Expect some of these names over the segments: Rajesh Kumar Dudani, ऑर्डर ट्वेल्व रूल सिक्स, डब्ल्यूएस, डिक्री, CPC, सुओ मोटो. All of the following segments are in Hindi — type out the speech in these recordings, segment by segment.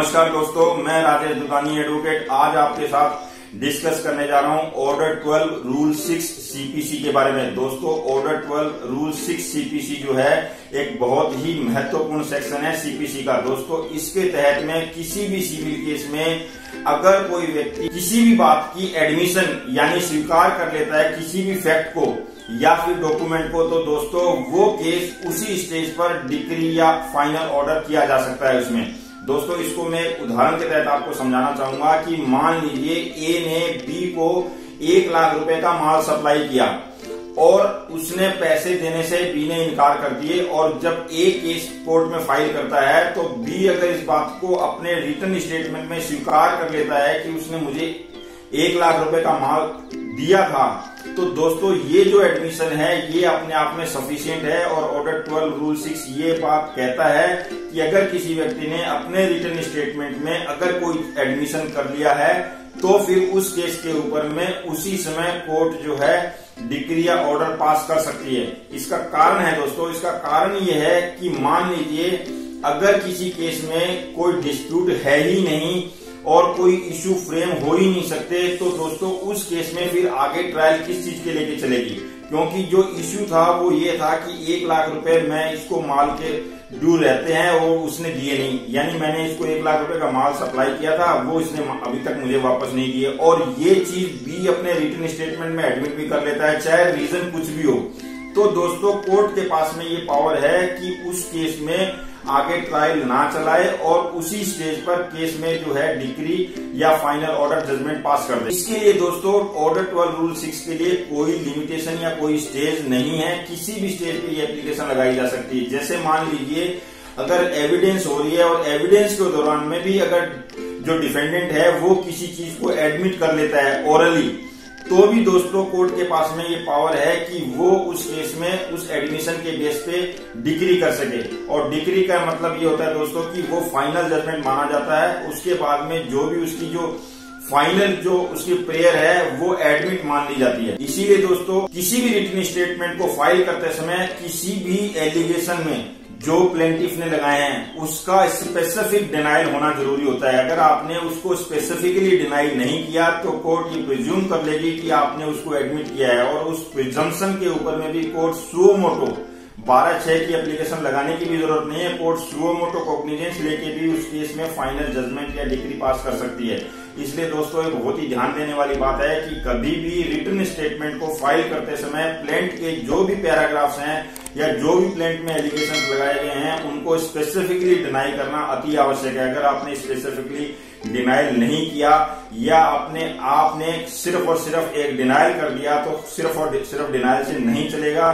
नमस्कार दोस्तों, मैं राजेश दुदानी एडवोकेट आज आपके साथ डिस्कस करने जा रहा हूं ऑर्डर 12 रूल 6 सीपीसी के बारे में। दोस्तों, ऑर्डर 12 रूल 6 सीपीसी जो है एक बहुत ही महत्वपूर्ण सेक्शन है सीपीसी का। दोस्तों, इसके तहत में किसी भी सिविल केस में अगर कोई व्यक्ति किसी भी बात की एडमिशन यानी स्वीकार कर लेता है किसी भी फैक्ट को या फिर डॉक्यूमेंट को, तो दोस्तों वो केस उसी स्टेज पर डिक्री या फाइनल ऑर्डर किया जा सकता है उसमें। दोस्तों, इसको मैं उदाहरण के तहत आपको समझाना चाहूंगा कि मान लीजिए ए ने बी को 1,00,000 रुपए का माल सप्लाई किया और उसने पैसे देने से बी ने इनकार कर दिए, और जब ए केस कोर्ट में फाइल करता है तो बी अगर इस बात को अपने रिटर्न स्टेटमेंट में स्वीकार कर लेता है कि उसने मुझे 1,00,000 रुपए का माल दिया था, तो दोस्तों ये जो एडमिशन है ये अपने आप में सफिशिएंट है। और ऑर्डर 12 रूल 6 ये बात कहता है कि अगर किसी व्यक्ति ने अपने रिटर्न स्टेटमेंट में अगर कोई एडमिशन कर लिया है तो फिर उस केस के ऊपर में उसी समय कोर्ट जो है डिक्री या ऑर्डर पास कर सकती है। इसका कारण है दोस्तों, इसका कारण ये है कि मान लीजिए अगर किसी केस में कोई डिस्प्यूट है ही नहीं और कोई इश्यू फ्रेम हो ही नहीं सकते, तो दोस्तों उस केस में फिर आगे ट्रायल किस चीज के लेके चलेगी, क्योंकि जो इश्यू था वो ये था कि 1,00,000 रुपए मैं इसको माल के ड्यू रहते हैं और उसने दिए नहीं, यानी मैंने इसको 1,00,000 रुपए का माल सप्लाई किया था वो इसने अभी तक मुझे वापस नहीं दिए। और ये चीज बी अपने रिटर्न स्टेटमेंट में एडमिट भी कर लेता है चाहे रीजन कुछ भी हो, तो दोस्तों कोर्ट के पास में ये पावर है कि उस केस में आगे ट्रायल ना चलाए और उसी स्टेज पर केस में जो है डिक्री या फाइनल ऑर्डर जजमेंट पास कर दे। इसके लिए दोस्तों ऑर्डर 12 रूल 6 के लिए कोई लिमिटेशन या कोई स्टेज नहीं है, किसी भी स्टेज पे ये एप्लीकेशन लगाई जा सकती है। जैसे मान लीजिए अगर एविडेंस हो रही है और एविडेंस के दौरान में भी अगर जो डिफेंडेंट है वो किसी चीज को एडमिट कर लेता है ओरली, तो भी दोस्तों कोर्ट के पास में ये पावर है कि वो उस केस में उस एडमिशन के बेस पे डिक्री कर सके। और डिक्री का मतलब ये होता है दोस्तों कि वो फाइनल जजमेंट माना जाता है, उसके बाद में जो भी उसकी जो फाइनल जो उसकी प्रेयर है वो एडमिट मान ली जाती है। इसीलिए दोस्तों किसी भी रिटन स्टेटमेंट को फाइल करते समय किसी भी एलिगेशन में जो प्लेंटिफ ने लगाए हैं उसका स्पेसिफिक डिनाइल होना जरूरी होता है। अगर आपने उसको स्पेसिफिकली डिनाइल नहीं किया तो कोर्ट ये प्रिज्यूम कर लेगी कि आपने उसको एडमिट किया है, और उस प्रिजम्पशन के ऊपर में भी कोर्ट सुओ मोटो 12(6) की एप्लीकेशन लगाने की भी जरूरत नहीं है। कोर्ट सुओ मोटो कॉग्निजेंस लेके भी उस केस में फाइनल जजमेंट या डिक्री पास कर सकती है। इसलिए दोस्तों एक बहुत ही ध्यान देने वाली बात है कि कभी भी रिटन स्टेटमेंट को फाइल करते समय प्लेंट के जो भी पैराग्राफ्स हैं या जो भी प्लेंट में एलिगेशंस लगाए गए हैं उनको स्पेसिफिकली डिनाई करना अति आवश्यक है। अगर आपने स्पेसिफिकली डिनाइल नहीं किया या आपने सिर्फ और सिर्फ एक डिनाइल कर दिया तो सिर्फ और सिर्फ डिनाइल से नहीं चलेगा,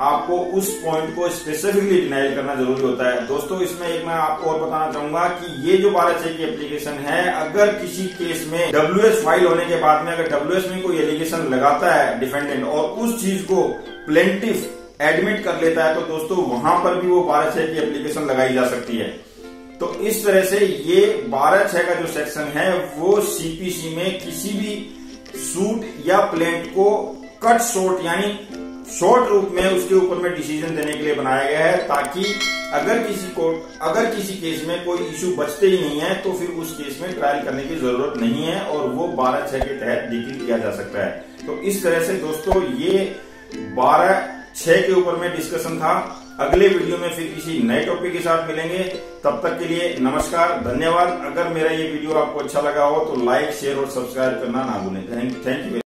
आपको उस पॉइंट को स्पेसिफिकली डिनाइल करना जरूरी होता है। दोस्तों इसमें एक मैं आपको और बताना चाहूंगा कि ये जो 12(6) की एप्लीकेशन है अगर किसी केस में डब्ल्यूएस फाइल होने के बाद में अगर डब्ल्यूएस में कोई एलिगेशन लगाता है डिफेंडेंट और उस चीज को प्लेंटिफ एडमिट कर लेता है, तो दोस्तों वहां पर भी वो 12(6) की एप्लीकेशन लगाई जा सकती है। तो इस तरह से ये 12(6) का जो सेक्शन है वो सीपीसी में किसी भी सूट या प्लेंट को कट शॉर्ट यानी शॉर्ट रूप में उसके ऊपर में डिसीजन देने के लिए बनाया गया है, ताकि अगर किसी केस में कोई इश्यू बचते ही नहीं है तो फिर उस केस में ट्रायल करने की जरूरत नहीं है और वो 12(6) के तहत डिक्री किया जा सकता है। तो इस तरह से दोस्तों ये 12(6) के ऊपर में डिस्कशन था। अगले वीडियो में फिर किसी नए टॉपिक के साथ मिलेंगे, तब तक के लिए नमस्कार, धन्यवाद। अगर मेरा ये वीडियो आपको अच्छा लगा हो तो लाइक, शेयर और सब्सक्राइब करना ना भूलें। Thank you.